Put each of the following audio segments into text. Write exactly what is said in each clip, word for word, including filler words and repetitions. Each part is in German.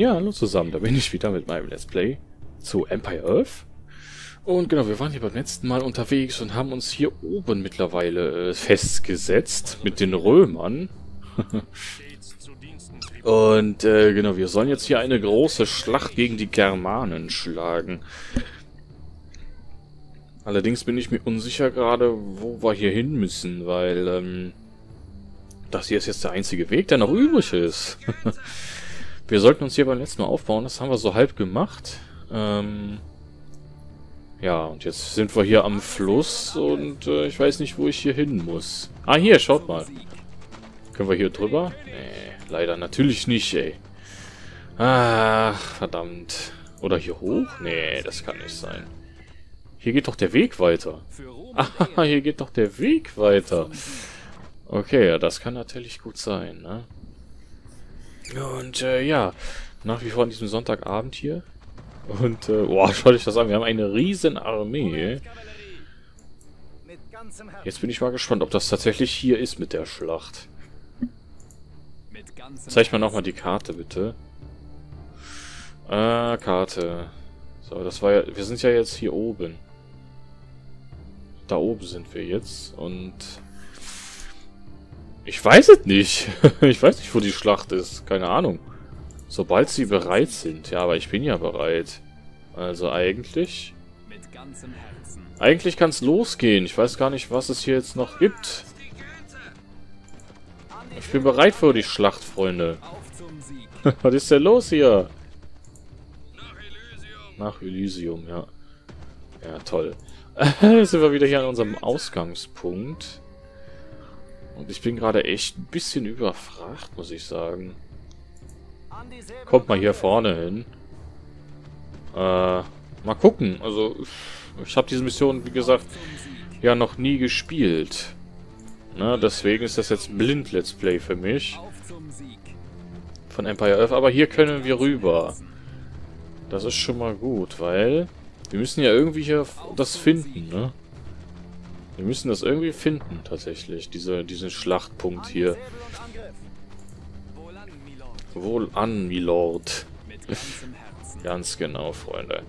Ja, hallo zusammen, da bin ich wieder mit meinem Let's Play zu Empire Earth. Und genau, wir waren hier beim letzten Mal unterwegs und haben uns hier oben mittlerweile äh, festgesetzt mit den Römern. Und äh, genau, wir sollen jetzt hier eine große Schlacht gegen die Germanen schlagen. Allerdings bin ich mir unsicher gerade, wo wir hier hin müssen, weil ähm, das hier ist jetzt der einzige Weg, der noch übrig ist. Wir sollten uns hier beim letzten Mal aufbauen, das haben wir so halb gemacht. Ähm, ja, und jetzt sind wir hier am Fluss und äh, ich weiß nicht, wo ich hier hin muss. Ah, hier, schaut mal. Können wir hier drüber? Nee, leider natürlich nicht, ey. Ach, verdammt. Oder hier hoch? Nee, das kann nicht sein. Hier geht doch der Weg weiter. Ah, hier geht doch der Weg weiter. Okay, ja, das kann natürlich gut sein, ne? Und äh, ja, nach wie vor an diesem Sonntagabend hier. Und, äh, boah, schaut euch das an, wir haben eine riesen Armee. Jetzt bin ich mal gespannt, ob das tatsächlich hier ist mit der Schlacht. Zeig mir nochmal die Karte, bitte. Äh, Karte. So, das war ja, wir sind ja jetzt hier oben. Da oben sind wir jetzt und... Ich weiß es nicht. Ich weiß nicht, wo die Schlacht ist. Keine Ahnung. Sobald sie bereit sind. Ja, aber ich bin ja bereit. Also eigentlich... Eigentlich kann es losgehen. Ich weiß gar nicht, was es hier jetzt noch gibt. Ich bin bereit für die Schlacht, Freunde. Was ist denn los hier? Nach Elysium, ja. Ja, toll. Jetzt sind wir wieder hier an unserem Ausgangspunkt. Und ich bin gerade echt ein bisschen überfragt, muss ich sagen. Kommt mal hier vorne hin. Äh, mal gucken. Also, ich habe diese Mission, wie gesagt, ja noch nie gespielt. Na, deswegen ist das jetzt blind Let's Play für mich. Von Empire Earth. Aber hier können wir rüber. Das ist schon mal gut, weil... Wir müssen ja irgendwie hier das finden, ne? Wir müssen das irgendwie finden, tatsächlich. Diese, diesen Schlachtpunkt hier. Wohl an, Milord. Ganz genau, Freunde.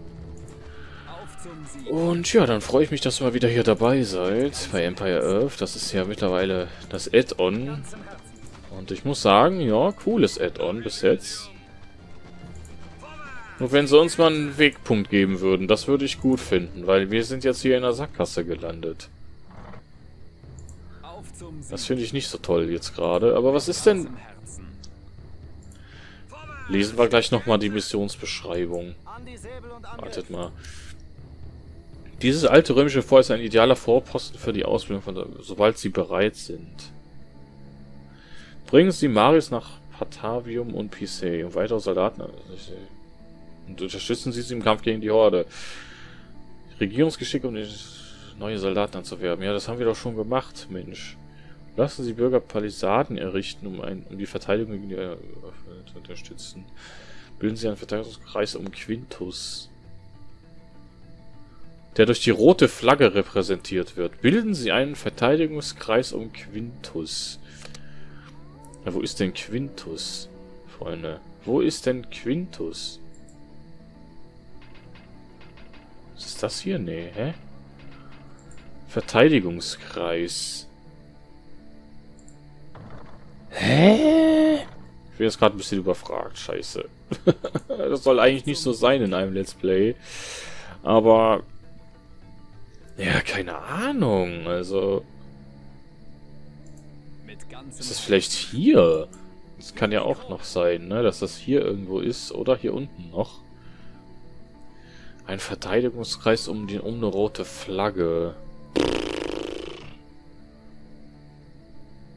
Und ja, dann freue ich mich, dass ihr mal wieder hier dabei seid bei Empire Earth. Das ist ja mittlerweile das Add-on. Und ich muss sagen, ja, cooles Add-on bis jetzt. Nur wenn sie uns mal einen Wegpunkt geben würden, das würde ich gut finden, weil wir sind jetzt hier in der Sackgasse gelandet. Das finde ich nicht so toll jetzt gerade. Aber was ist denn... Lesen wir gleich nochmal die Missionsbeschreibung. Wartet mal. Dieses alte römische Fort ist ein idealer Vorposten für die Ausbildung von... Sobald sie bereit sind. Bringen Sie Marius nach Patavium und Pisae und weitere Soldaten... Und unterstützen Sie sie im Kampf gegen die Horde. Regierungsgeschick, um neue Soldaten anzuwerben. Ja, das haben wir doch schon gemacht, Mensch. Lassen Sie Bürger Palisaden errichten, um, ein, um die Verteidigung gegen die äh, zu unterstützen. Bilden Sie einen Verteidigungskreis um Quintus, der durch die rote Flagge repräsentiert wird. Bilden Sie einen Verteidigungskreis um Quintus. Ja, wo ist denn Quintus, Freunde? Wo ist denn Quintus? Was ist das hier? Nee, hä? Verteidigungskreis. Hä? Ich bin jetzt gerade ein bisschen überfragt. Scheiße. Das soll eigentlich nicht so sein in einem Let's Play. Aber... Ja, keine Ahnung. Also... Ist das vielleicht hier? Das kann ja auch noch sein, ne? Dass das hier irgendwo ist. Oder hier unten noch. Ein Verteidigungskreis um, den, um eine rote Flagge.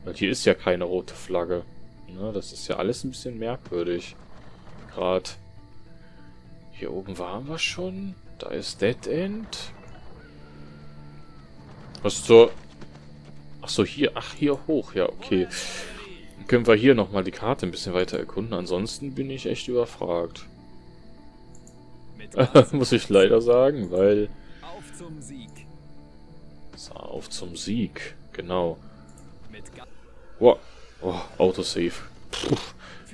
Weil hier ist ja keine rote Flagge. Ne, das ist ja alles ein bisschen merkwürdig. Gerade. Hier oben waren wir schon. Da ist Dead End. Was zur... Achso, hier. Ach, hier hoch. Ja, okay. Dann können wir hier nochmal die Karte ein bisschen weiter erkunden. Ansonsten bin ich echt überfragt. Muss ich leider sagen, weil... Auf zum Sieg. So, auf zum Sieg. Genau. Wow. Oh, Autosave. Puh.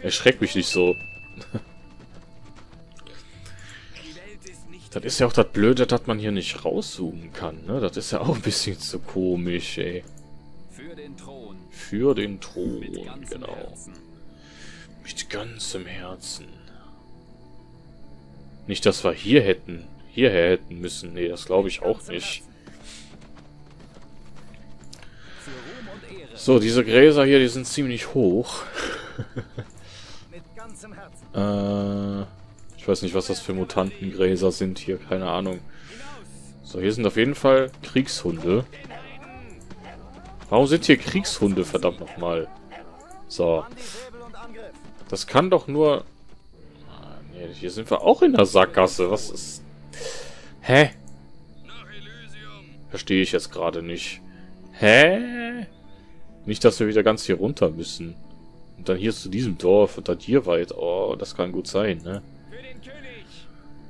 Erschreckt mich nicht so. Das ist ja auch das Blöde, dass man hier nicht rauszoomen kann, ne? Das ist ja auch ein bisschen zu komisch, ey. Für den Thron. Für den Thron, Mit genau. Herzen. Mit ganzem Herzen. Nicht, dass wir hier hätten, hierher hätten müssen. Nee, das glaube ich auch nicht. So, diese Gräser hier, die sind ziemlich hoch. Mit ganzem Herzen. äh... Ich weiß nicht, was das für Mutantengräser sind hier, keine Ahnung. So, hier sind auf jeden Fall Kriegshunde. Warum sind hier Kriegshunde, verdammt nochmal? So. Das kann doch nur... Ah, nee, hier sind wir auch in der Sackgasse, was ist... Hä? Verstehe ich jetzt gerade nicht. Hä? Nicht, dass wir wieder ganz hier runter müssen. Und dann hier zu diesem Dorf und dann hier weit. Oh, das kann gut sein, ne?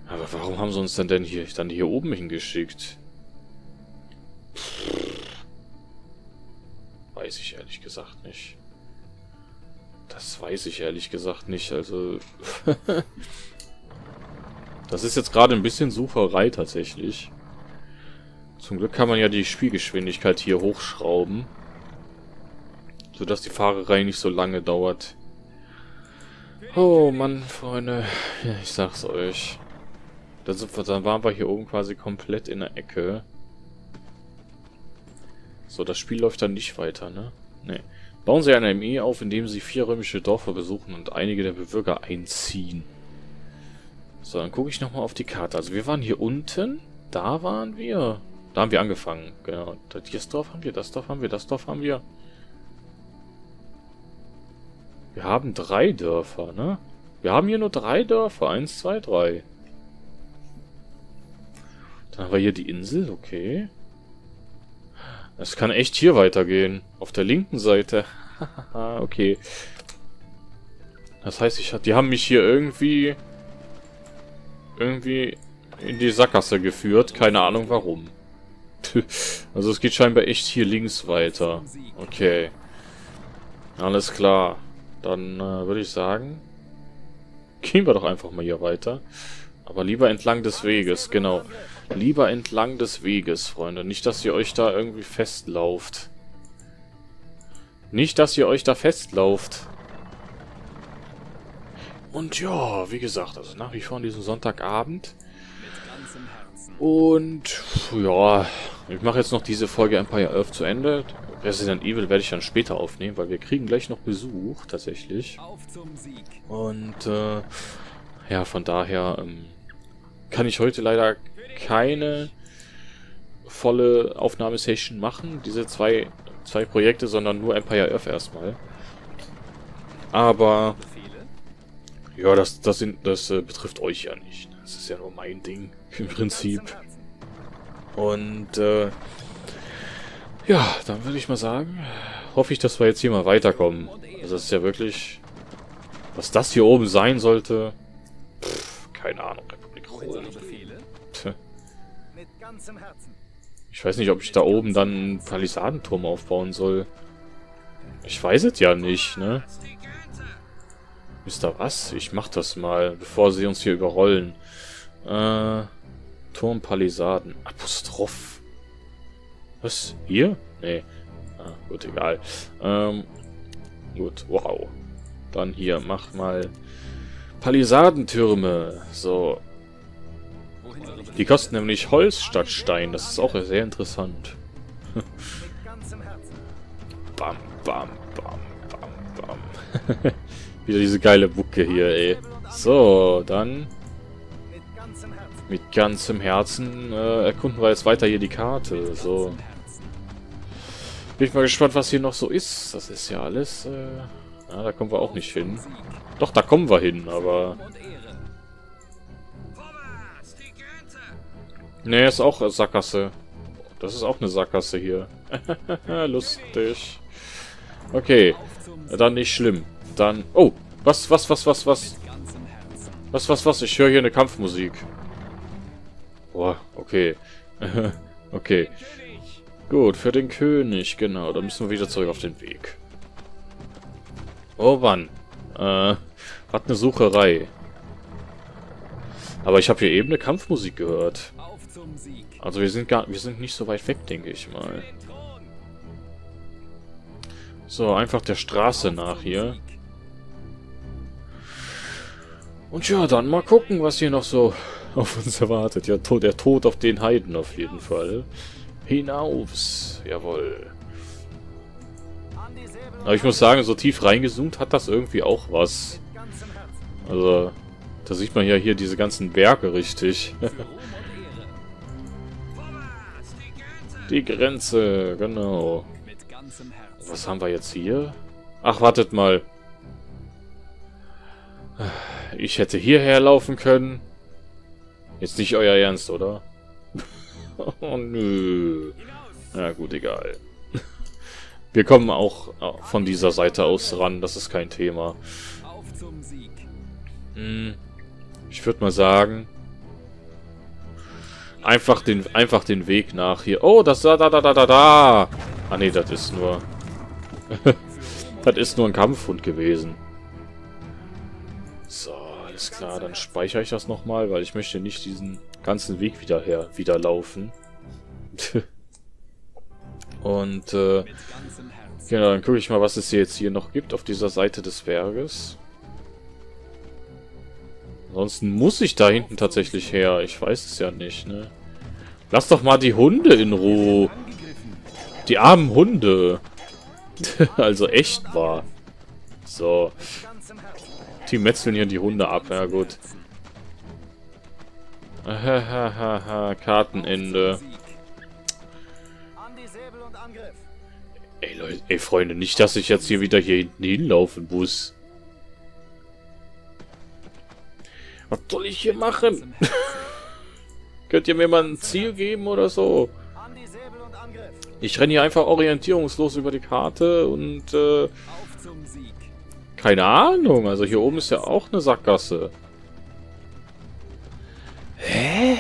Aber warum haben sie uns denn, denn hier, dann hier oben hingeschickt? Pff, weiß ich ehrlich gesagt nicht. Das weiß ich ehrlich gesagt nicht, also... Das ist jetzt gerade ein bisschen Sucherei tatsächlich. Zum Glück kann man ja die Spielgeschwindigkeit hier hochschrauben. Sodass die Fahrerei nicht so lange dauert. Oh Mann, Freunde. Ja, ich sag's euch. Dann, sind wir, dann waren wir hier oben quasi komplett in der Ecke. So, das Spiel läuft dann nicht weiter, ne? Ne. Bauen Sie eine M E auf, indem Sie vier römische Dörfer besuchen und einige der Bevölker einziehen. So, dann gucke ich nochmal auf die Karte. Also wir waren hier unten. Da waren wir. Da haben wir angefangen. Genau. Das Dorf haben wir, das Dorf haben wir, das Dorf haben wir. Wir haben drei Dörfer, ne? Wir haben hier nur drei Dörfer. Eins, zwei, drei. Dann haben wir hier die Insel, okay. Es kann echt hier weitergehen. Auf der linken Seite. Okay. Das heißt, ich, die haben mich hier irgendwie... irgendwie in die Sackgasse geführt. Keine Ahnung warum. Also es geht scheinbar echt hier links weiter. Okay. Alles klar. Dann äh, würde ich sagen... gehen wir doch einfach mal hier weiter. Aber lieber entlang des Weges, genau. Lieber entlang des Weges, Freunde. Nicht, dass ihr euch da irgendwie festlauft. Nicht, dass ihr euch da festlauft. Und ja, wie gesagt, also nach wie vor an diesem Sonntagabend. Und ja, ich mache jetzt noch diese Folge Empire Earth zu Ende. Resident Evil werde ich dann später aufnehmen, weil wir kriegen gleich noch Besuch, tatsächlich. Und äh, ja, von daher ähm, kann ich heute leider... keine volle Aufnahmesession machen, diese zwei, zwei Projekte, sondern nur Empire Earth erstmal. Aber ja, das, das, sind, das äh, betrifft euch ja nicht. Das ist ja nur mein Ding im Prinzip. Und äh, ja, dann würde ich mal sagen, hoffe ich, dass wir jetzt hier mal weiterkommen. Also das ist ja wirklich, was das hier oben sein sollte, pff, keine Ahnung. Republik Rom. Ich weiß nicht, ob ich da oben dann einen Palisadenturm aufbauen soll. Ich weiß es ja nicht, ne? Wisst ihr was? Ich mach das mal, bevor sie uns hier überrollen. Äh, Turm, Palisaden. Apostroph. Was? Hier? Nee. Ah, gut, egal. Ähm, gut, wow. Dann hier, mach mal Palisadentürme. So. Die kosten nämlich Holz statt Stein. Das ist auch sehr interessant. Bam, bam, bam, bam, bam. Wieder diese geile Bucke hier, ey. So, dann... mit ganzem Herzen äh, erkunden wir jetzt weiter hier die Karte. So. Bin ich mal gespannt, was hier noch so ist. Das ist ja alles... Äh, na, da kommen wir auch nicht hin. Doch, da kommen wir hin, aber... Ne, ist auch eine Sackgasse. Das ist auch eine Sackgasse hier. Lustig. Okay, dann nicht schlimm. Dann... Oh, was, was, was, was, was? Was, was, was? Ich höre hier eine Kampfmusik. Boah, okay. Okay. Gut, für den König, genau. Dann müssen wir wieder zurück auf den Weg. Oh Mann. Äh, hat eine Sucherei. Aber ich habe hier eben eine Kampfmusik gehört. Also wir sind gar, wir sind nicht so weit weg, denke ich mal. So, einfach der Straße nach hier. Und ja, dann mal gucken, was hier noch so auf uns erwartet. Ja, der Tod auf den Heiden auf jeden Fall. Hinaus, jawohl. Aber ich muss sagen, so tief reingezoomt hat das irgendwie auch was. Also, da sieht man ja hier diese ganzen Berge richtig. Die Grenze, genau. Was haben wir jetzt hier? Ach, wartet mal. Ich hätte hierher laufen können. Jetzt nicht euer Ernst, oder? Oh, nö. Na gut, egal. Wir kommen auch von dieser Seite aus ran, das ist kein Thema. Hm, ich würde mal sagen... Einfach den, einfach den Weg nach hier. Oh, das da, da, da, da, da, da. Ah, nee, das ist nur... das ist nur ein Kampfhund gewesen. So, alles klar, dann speichere ich das nochmal, weil ich möchte nicht diesen ganzen Weg wieder her, wieder laufen. Und, äh, genau, dann gucke ich mal, was es hier jetzt hier noch gibt auf dieser Seite des Berges. Ansonsten muss ich da hinten tatsächlich her. Ich weiß es ja nicht, ne? Lass doch mal die Hunde in Ruhe. Die armen Hunde. Also echt wahr. So. Die metzeln hier die Hunde ab. Ja, gut. Kartenende. Ey, Leute, ey, Freunde, nicht, dass ich jetzt hier wieder hier hinten hinlaufen muss. Was soll ich hier machen? Könnt ihr mir mal ein Ziel geben oder so? Ich renne hier einfach orientierungslos über die Karte und... Äh, keine Ahnung, also hier oben ist ja auch eine Sackgasse. Hä?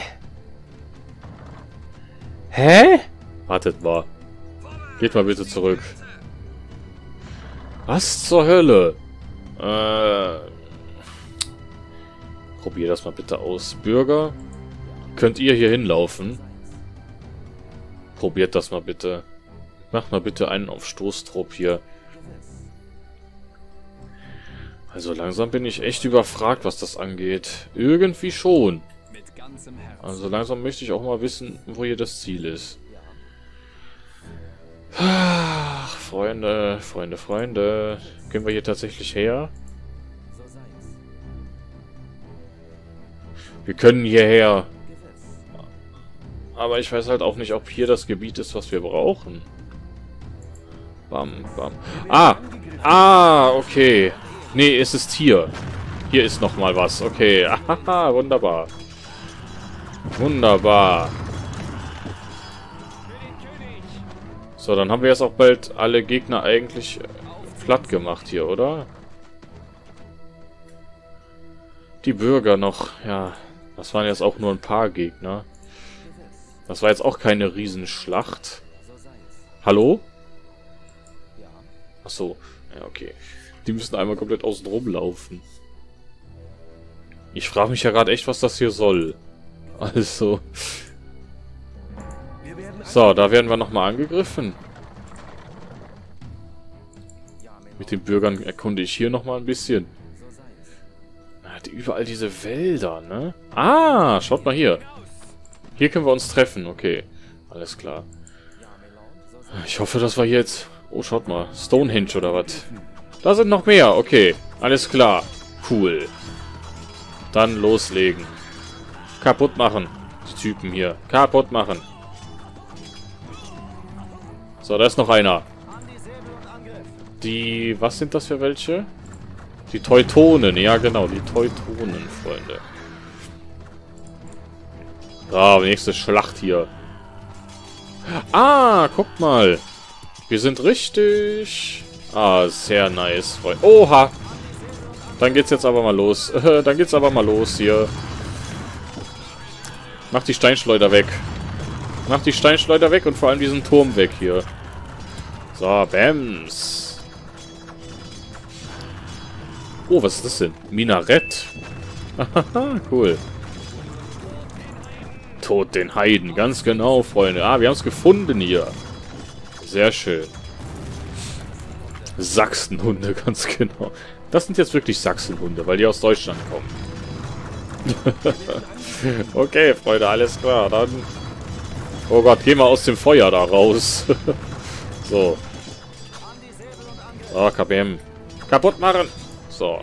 Hä? Wartet mal. Geht mal bitte zurück. Was zur Hölle? Äh... Probier das mal bitte aus. Bürger, könnt ihr hier hinlaufen? Probiert das mal bitte. Macht mal bitte einen auf Stoßtrupp hier. Also langsam bin ich echt überfragt, was das angeht. Irgendwie schon. Also langsam möchte ich auch mal wissen, wo hier das Ziel ist. Ach, Freunde, Freunde, Freunde. Können wir hier tatsächlich her? Wir können hierher. Aber ich weiß halt auch nicht, ob hier das Gebiet ist, was wir brauchen. Bam, bam. Ah! Ah, okay. Nee, es ist hier. Hier ist nochmal was. Okay. Aha, wunderbar. Wunderbar. So, dann haben wir jetzt auch bald alle Gegner eigentlich platt gemacht hier, oder? Die Bürger noch, ja. Das waren jetzt auch nur ein paar Gegner. Das war jetzt auch keine Riesenschlacht. Hallo? Ach so. Ja, okay. Die müssen einmal komplett außen rumlaufen. Ich frage mich ja gerade echt, was das hier soll. Also. So, da werden wir nochmal angegriffen. Mit den Bürgern erkunde ich hier nochmal ein bisschen. Überall diese Wälder, ne? Ah, schaut mal hier. Hier können wir uns treffen, okay. Alles klar. Ich hoffe, dass wir hier jetzt... Oh, schaut mal. Stonehenge oder was? Da sind noch mehr, okay. Alles klar. Cool. Dann loslegen. Kaputt machen. Die Typen hier. Kaputt machen. So, da ist noch einer. Die... Was sind das für welche? Die Teutonen, ja genau, die Teutonen, Freunde. Ah, nächste Schlacht hier. Ah, guck mal. Wir sind richtig. Ah, sehr nice, Freunde. Oha. Dann geht's jetzt aber mal los. Dann geht's aber mal los hier. Mach die Steinschleuder weg. Mach die Steinschleuder weg und vor allem diesen Turm weg hier. So, Bams. Oh, was ist das denn? Minarett. Haha, cool. Tod den Heiden. Ganz genau, Freunde. Ah, wir haben es gefunden hier. Sehr schön. Sachsenhunde, ganz genau. Das sind jetzt wirklich Sachsenhunde, weil die aus Deutschland kommen. Okay, Freunde, alles klar. Dann... Oh Gott, geh mal aus dem Feuer da raus. So. Ah, oh, K B M. Kaputt machen. So.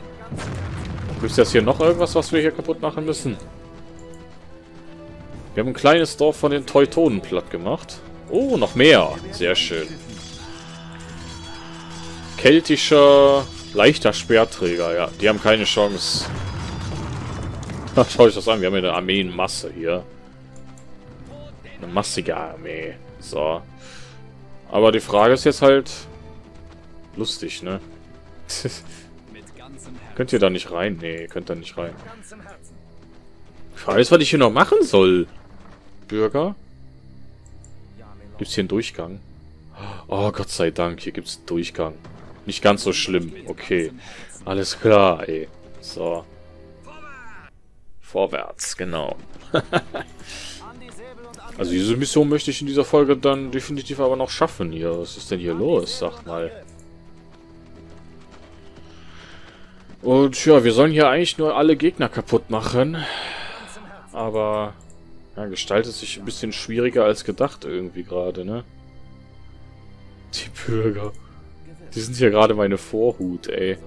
Gibt es jetzt hier noch irgendwas, was wir hier kaputt machen müssen? Wir haben ein kleines Dorf von den Teutonen platt gemacht. Oh, noch mehr. Sehr schön. Keltischer, leichter Speerträger. Ja, die haben keine Chance. Schau euch das an. Wir haben hier eine Armeenmasse hier. Eine massige Armee. So. Aber die Frage ist jetzt halt... Lustig, ne? Könnt ihr da nicht rein? Nee, ihr könnt da nicht rein. Ich weiß, was ich hier noch machen soll. Bürger? Gibt's hier einen Durchgang? Oh, Gott sei Dank, hier gibt's einen Durchgang. Nicht ganz so schlimm. Okay. Alles klar, ey. So. Vorwärts, genau. Also diese Mission möchte ich in dieser Folge dann definitiv aber noch schaffen hier. Was ist denn hier los? Sag mal. Und ja, wir sollen hier eigentlich nur alle Gegner kaputt machen. Aber ja, gestaltet sich ein bisschen schwieriger als gedacht irgendwie gerade, ne? Die Bürger. Die sind hier gerade meine Vorhut, ey.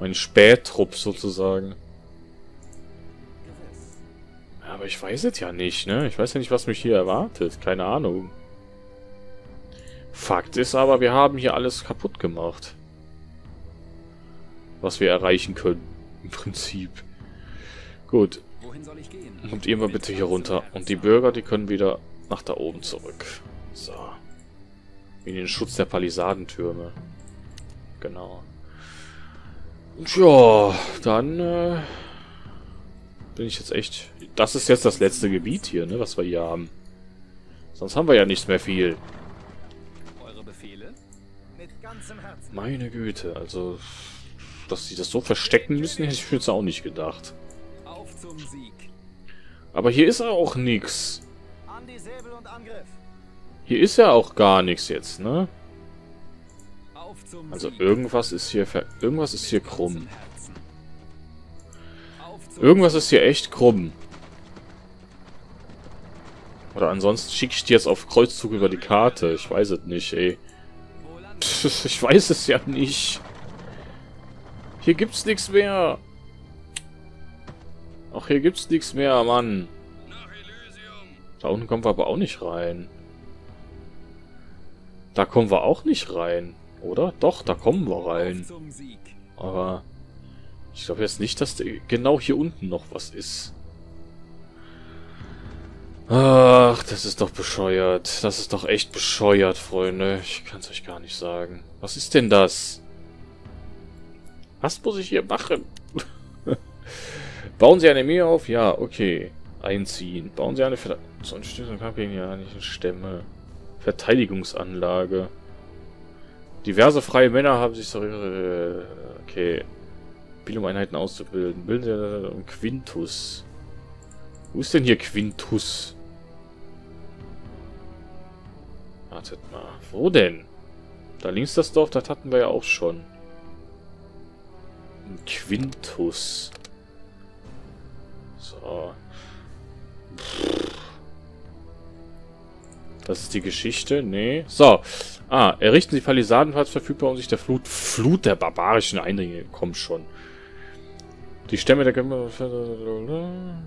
Mein Spähtrupp sozusagen. Aber ich weiß es ja nicht, ne? Ich weiß ja nicht, was mich hier erwartet. Keine Ahnung. Fakt ist aber, wir haben hier alles kaputt gemacht. Was wir erreichen können. Im Prinzip. Gut. Und ihr mal bitte hier runter. Und die Bürger, die können wieder nach da oben zurück. So. In den Schutz der Palisadentürme. Genau. Und ja, dann... Äh bin ich jetzt echt... Das ist jetzt das letzte Gebiet hier, ne, was wir hier haben. Sonst haben wir ja nichts mehr viel. Eure Befehle? Mit ganzem Herzen. Meine Güte, also... Dass sie das so verstecken müssen, hätte ich mir jetzt auch nicht gedacht. Auf zum Sieg. Aber hier ist auch nichts. An die Säbel und Angriff. Hier ist ja auch gar nichts jetzt, ne? Auf zum also irgendwas ist hier... Ver irgendwas ist hier krumm. Irgendwas ist hier echt krumm. Oder ansonsten schicke ich die jetzt auf Kreuzzug über die Karte. Ich weiß es nicht, ey. Ich weiß es ja nicht. Hier gibt's nichts mehr. Ach, hier gibt's nichts mehr, Mann. Da unten kommen wir aber auch nicht rein. Da kommen wir auch nicht rein, oder? Doch, da kommen wir rein. Aber... Ich glaube jetzt nicht, dass genau hier unten noch was ist. Ach, das ist doch bescheuert. Das ist doch echt bescheuert, Freunde. Ich kann es euch gar nicht sagen. Was ist denn das? Was muss ich hier machen? Bauen Sie eine Armee auf? Ja, okay. Einziehen. Bauen Sie eine Verteidigungsanlage gegen die Stämme. Verteidigungsanlage. Diverse freie Männer haben sich so... Okay. Um Einheiten auszubilden. Bilden Sie um Quintus. Wo ist denn hier Quintus? Wartet mal. Wo denn? Da links das Dorf, das hatten wir ja auch schon. Quintus. So. Das ist die Geschichte. Nee. So. Ah, errichten Sie Palisaden, falls verfügbar, um sich der Flut, Flut der barbarischen Eindringlinge. Kommt schon. Die Stämme der Kämpfer...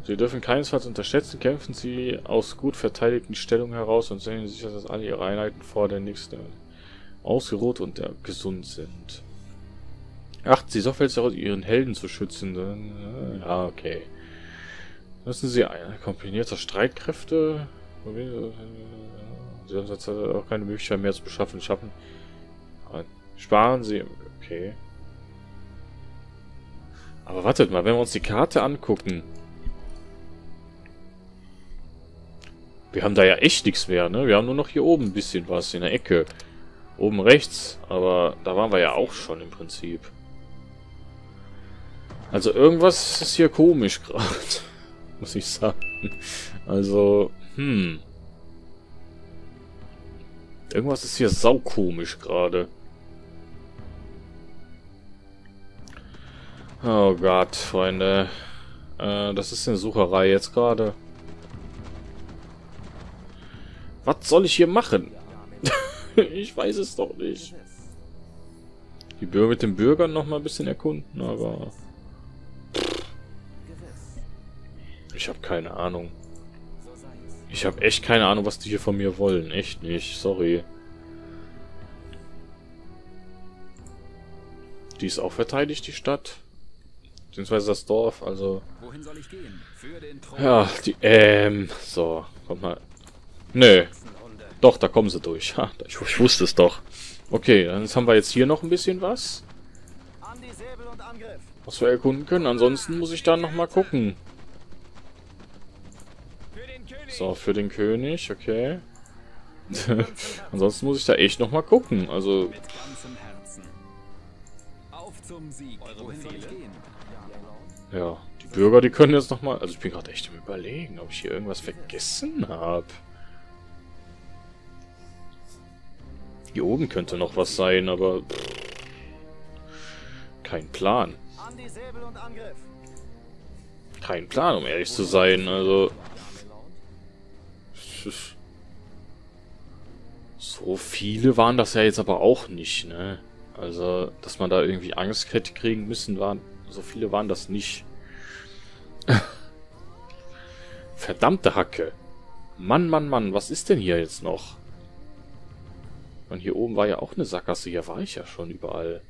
Sie dürfen keinesfalls unterschätzen. Kämpfen Sie aus gut verteidigten Stellungen heraus und sehen Sie sicher, dass alle Ihre Einheiten vor der nächsten ausgeruht und gesund sind. Achten Sie sorgfältig darauf, Ihren Helden zu schützen. Ja, okay. Lassen Sie eine kombinierte Streitkräfte... Sie haben derzeit auch keine Möglichkeit mehr zu beschaffen. Schaffen. Sparen Sie... Okay... Aber wartet mal, wenn wir uns die Karte angucken. Wir haben da ja echt nichts mehr, ne? Wir haben nur noch hier oben ein bisschen was in der Ecke. Oben rechts. Aber da waren wir ja auch schon im Prinzip. Also irgendwas ist hier komisch gerade. Muss ich sagen. Also, hm. Irgendwas ist hier saukomisch gerade. Oh Gott, Freunde. Äh, das ist eine Sucherei jetzt gerade. Was soll ich hier machen? Ich weiß es doch nicht. Die Bürger mit den Bürgern noch mal ein bisschen erkunden, aber... Ich habe keine Ahnung. Ich habe echt keine Ahnung, was die hier von mir wollen. Echt nicht, sorry. Die ist auch verteidigt, die Stadt. Beziehungsweise das Dorf, also... Wohin soll ich gehen? Für den Thron. Ja, die... Ähm... So, kommt mal... Nö. Doch, da kommen sie durch. Ha, ich, ich wusste es doch. Okay, dann haben wir jetzt hier noch ein bisschen was. Was wir erkunden können. Ansonsten muss ich da nochmal gucken. So, für den König, okay. Ansonsten muss ich da echt nochmal gucken. Also... Ja, die Bürger, die können jetzt nochmal... Also ich bin gerade echt im Überlegen, ob ich hier irgendwas vergessen habe. Hier oben könnte noch was sein, aber... Pff, kein Plan. Kein Plan, um ehrlich zu sein, also... So viele waren das ja jetzt aber auch nicht, ne? Also, dass man da irgendwie Angst hätte kriegen müssen, waren... So viele waren das nicht. Verdammte Hacke. Mann, Mann, Mann, was ist denn hier jetzt noch? Und hier oben war ja auch eine Sackgasse. Hier war ich ja schon überall.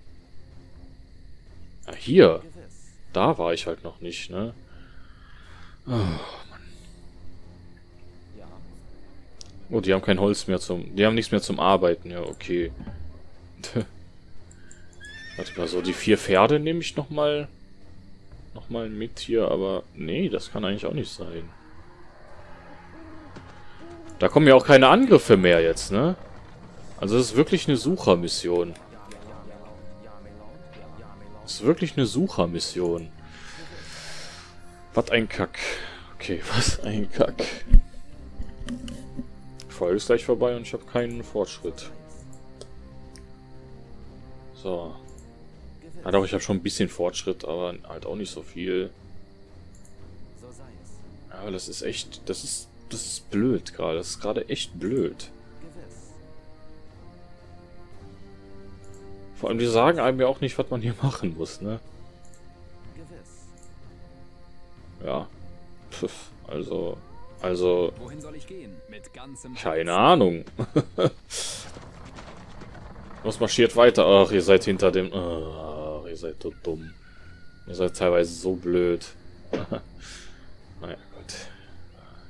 Ah, hier. Da war ich halt noch nicht, ne? Oh, Mann. Oh, die haben kein Holz mehr zum... Die haben nichts mehr zum Arbeiten. Ja, okay. Warte mal, so die vier Pferde nehme ich nochmal... Nochmal mit hier, aber... Nee, das kann eigentlich auch nicht sein. Da kommen ja auch keine Angriffe mehr jetzt, ne? Also das ist wirklich eine Suchermission. Das ist wirklich eine Suchermission. Was ein Kack. Okay, was ein Kack. Die Folge ist gleich vorbei und ich habe keinen Fortschritt. So. Ja, doch, ich habe schon ein bisschen Fortschritt, aber halt auch nicht so viel. Aber das ist echt... Das ist, das ist blöd gerade. Das ist gerade echt blöd. Vor allem, die sagen einem ja auch nicht, was man hier machen muss, ne? Ja. Pff, also... Also... Wohin soll ich gehen? Mit ganzem keine Herzen. Ahnung. Was marschiert weiter? Ach, ihr seid hinter dem... Ach, ihr seid so dumm. Ihr seid teilweise so blöd. Naja, gut.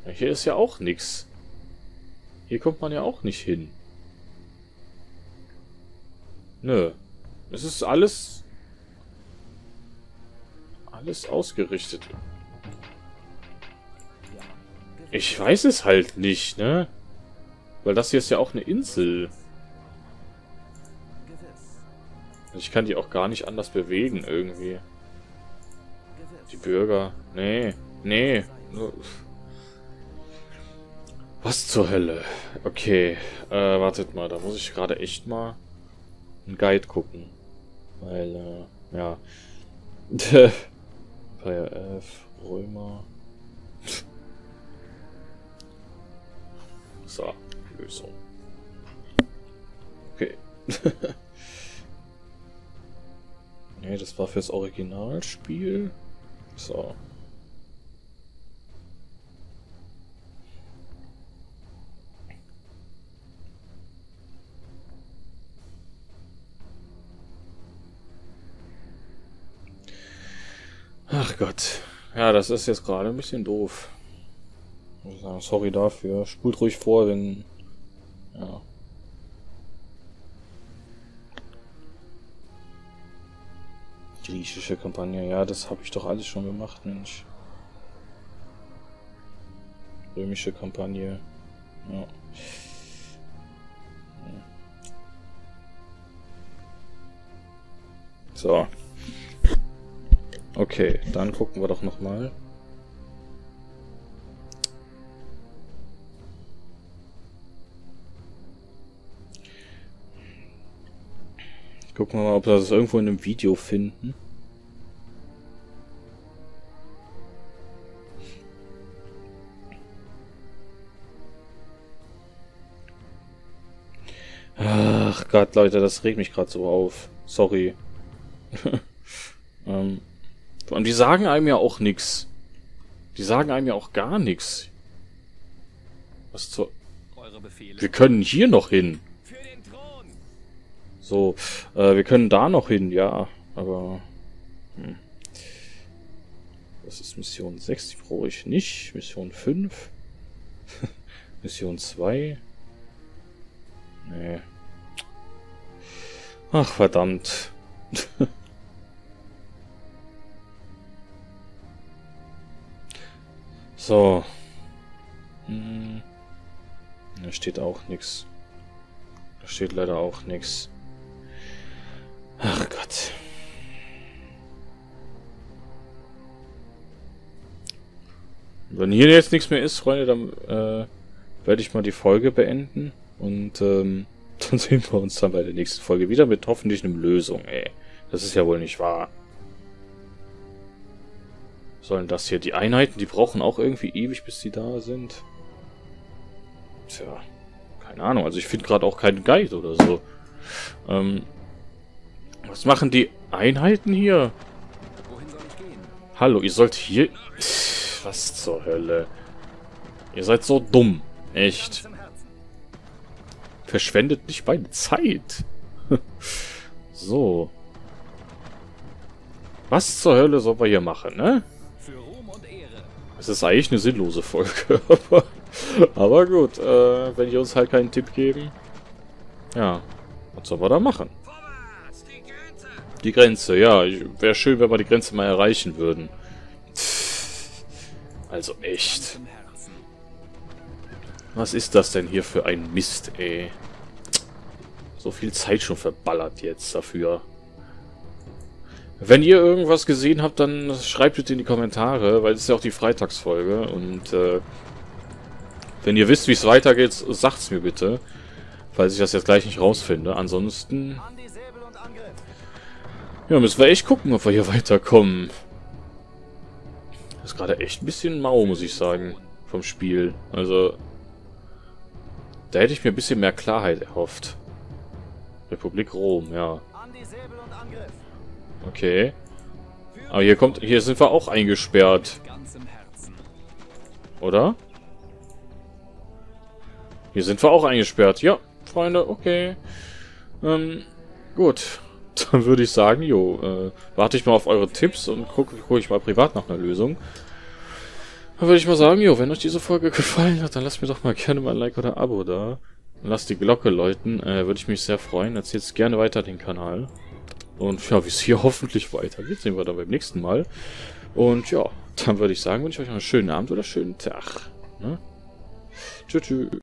Ja, hier ist ja auch nichts. Hier kommt man ja auch nicht hin. Nö. Es ist alles... Alles ausgerichtet. Ich weiß es halt nicht, ne? Weil das hier ist ja auch eine Insel. Ich kann die auch gar nicht anders bewegen, irgendwie. Die Bürger. Nee. Nee. Was zur Hölle? Okay. Äh, wartet mal. Da muss ich gerade echt mal... Ein Guide gucken. Weil, äh, ja. Empire Earth, Römer. So, Lösung. Okay. Ne, das war fürs Originalspiel. So. Ach Gott. Ja, das ist jetzt gerade ein bisschen doof. Ich muss sagen, sorry dafür. Spult ruhig vor, wenn... Ja. Griechische Kampagne. Ja, das habe ich doch alles schon gemacht, Mensch. Römische Kampagne. Ja. So. Okay, dann gucken wir doch nochmal. Gucken wir mal, ob wir das irgendwo in einem Video finden. Ach Gott, Leute, das regt mich gerade so auf. Sorry. ähm, und die sagen einem ja auch nichts. Die sagen einem ja auch gar nichts. Was zur... Wir können hier noch hin. So, äh, wir können da noch hin, ja. Aber... Hm. Das ist Mission sechs, die brauche ich nicht. Mission fünf. Mission zwei. Nee. Ach, verdammt. So. Hm. Da steht auch nichts. Da steht leider auch nichts. Ach Gott. Wenn hier jetzt nichts mehr ist, Freunde, dann äh, werde ich mal die Folge beenden. Und ähm, dann sehen wir uns dann bei der nächsten Folge wieder mit hoffentlich einem Lösung, ey. Das ist ja wohl nicht wahr. Sollen das hier? Die Einheiten, die brauchen auch irgendwie ewig, bis sie da sind. Tja, keine Ahnung. Also ich finde gerade auch keinen Guide oder so. Ähm, was machen die Einheiten hier? Wohin soll ich gehen? Hallo, ihr sollt hier... Was zur Hölle? Ihr seid so dumm. Echt. Verschwendet nicht meine Zeit. So. Was zur Hölle sollen wir hier machen, ne? Es ist eigentlich eine sinnlose Folge, aber, aber gut, äh, wenn die uns halt keinen Tipp geben. Ja, was soll man da machen? Die Grenze, ja, wäre schön, wenn wir die Grenze mal erreichen würden. Also echt. Was ist das denn hier für ein Mist, ey? So viel Zeit schon verballert jetzt dafür. Wenn ihr irgendwas gesehen habt, dann schreibt bitte in die Kommentare, weil es ist ja auch die Freitagsfolge. Und äh, wenn ihr wisst, wie es weitergeht, sagt's mir bitte, falls ich das jetzt gleich nicht rausfinde. Ansonsten... Ja, müssen wir echt gucken, ob wir hier weiterkommen. Das ist gerade echt ein bisschen mau, muss ich sagen, vom Spiel. Also, da hätte ich mir ein bisschen mehr Klarheit erhofft. Republik Rom, ja. Okay. Aber hier kommt, hier sind wir auch eingesperrt. Oder? Hier sind wir auch eingesperrt. Ja, Freunde, okay. Ähm, gut. Dann würde ich sagen, jo, äh, warte ich mal auf eure Tipps und gucke guck ich mal privat nach einer Lösung. Dann würde ich mal sagen, jo, wenn euch diese Folge gefallen hat, dann lasst mir doch mal gerne mal ein Like oder ein Abo da. Und lasst die Glocke läuten, äh, würde ich mich sehr freuen. Erzählt gerne weiter den Kanal. Und ja, wie es hier hoffentlich weitergeht, sehen wir dann beim nächsten Mal. Und ja, dann würde ich sagen, wünsche ich euch einen schönen Abend oder einen schönen Tag. Ne? Tschüss.